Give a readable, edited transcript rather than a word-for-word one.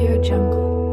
Audiojungle.